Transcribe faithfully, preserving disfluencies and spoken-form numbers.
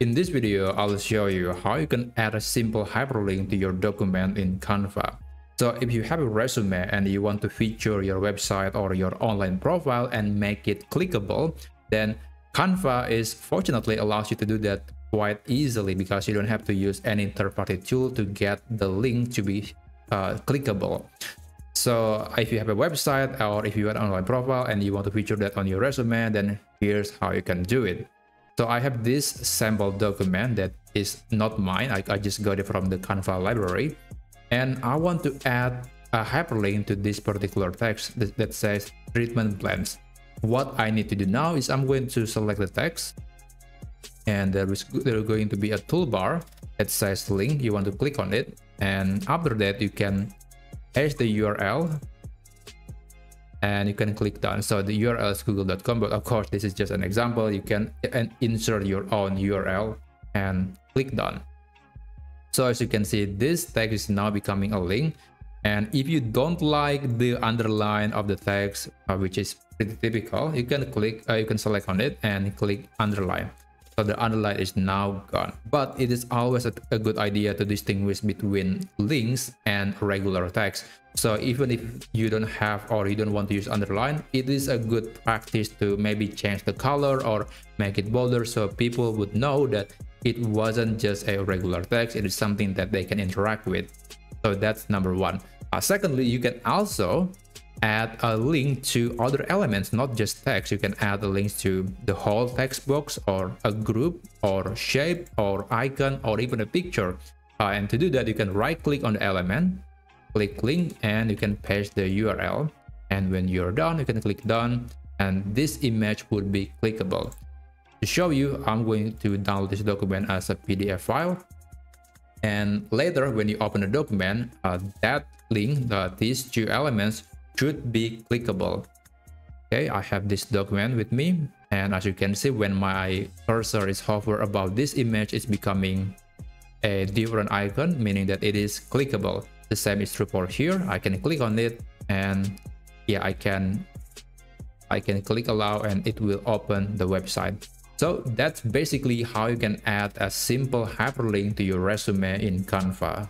In this video, I'll show you how you can add a simple hyperlink to your document in Canva. So if you have a resume and you want to feature your website or your online profile and make it clickable, then Canva is fortunately allows you to do that quite easily because you don't have to use any third-party tool to get the link to be uh, clickable. So if you have a website or if you have an online profile and you want to feature that on your resume, then here's how you can do it. So I have this sample document that is not mine. I, I just got it from the Canva library. And I want to add a hyperlink to this particular text that, that says treatment plans. What I need to do now is I'm going to select the text. And there is, there is going to be a toolbar that says link. You want to click on it. And after that, you can paste the U R L. And you can click done. So the U R L is google dot com, but of course this is just an example. You can insert your own U R L and click done. So as you can see, this text is now becoming a link. And if you don't like the underline of the text, uh, which is pretty typical, you can click uh, you can select on it and click underline. So the underline is now gone. But it is always a, a good idea to distinguish between links and regular text. So even if you don't have or you don't want to use underline, it is a good practice to maybe change the color or make it bolder so people would know that it wasn't just a regular text. It is something that they can interact with. So that's number one. Uh, secondly, you can also add a link to other elements, not just text. You can add a link to the whole text box or a group or shape or icon or even a picture. Uh, and to do that, you can right click on the element, click link, and you can paste the U R L. And when you're done, you can click done, and this image would be clickable. To show you, I'm going to download this document as a P D F file. And later, when you open the document, uh, that link, uh, these two elements, should be clickable. Okay, I have this document with me, and as you can see, when my cursor is hover about this image, it's becoming a different icon, meaning that it is clickable. The same is true for here. I can click on it, and yeah, I can I can click allow, and it will open the website. So that's basically how you can add a simple hyperlink to your resume in Canva.